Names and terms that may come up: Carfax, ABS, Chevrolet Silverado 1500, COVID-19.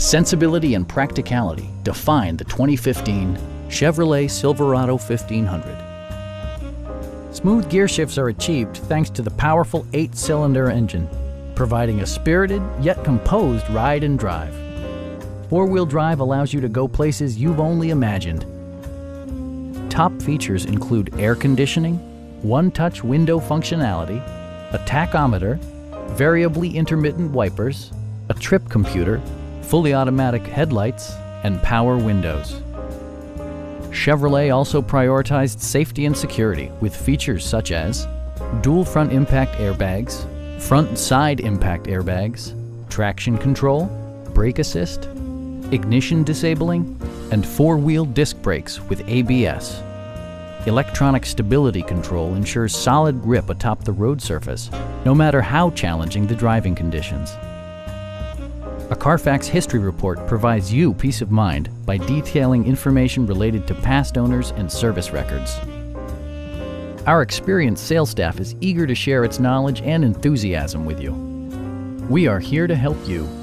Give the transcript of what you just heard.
Sensibility and practicality define the 2015 Chevrolet Silverado 1500. Smooth gear shifts are achieved thanks to the powerful 8-cylinder engine, providing a spirited yet composed ride and drive. Four-wheel drive allows you to go places you've only imagined. Top features include air conditioning, one-touch window functionality, a tachometer, variably intermittent wipers, a trip computer, fully automatic headlights, and power windows. Chevrolet also prioritized safety and security with features such as dual front impact airbags, front and side impact airbags, traction control, brake assist, ignition disabling, and four-wheel disc brakes with ABS. Electronic stability control ensures solid grip atop the road surface, no matter how challenging the driving conditions. A Carfax history report provides you peace of mind by detailing information related to past owners and service records. Our experienced sales staff is eager to share its knowledge and enthusiasm with you. We are here to help you.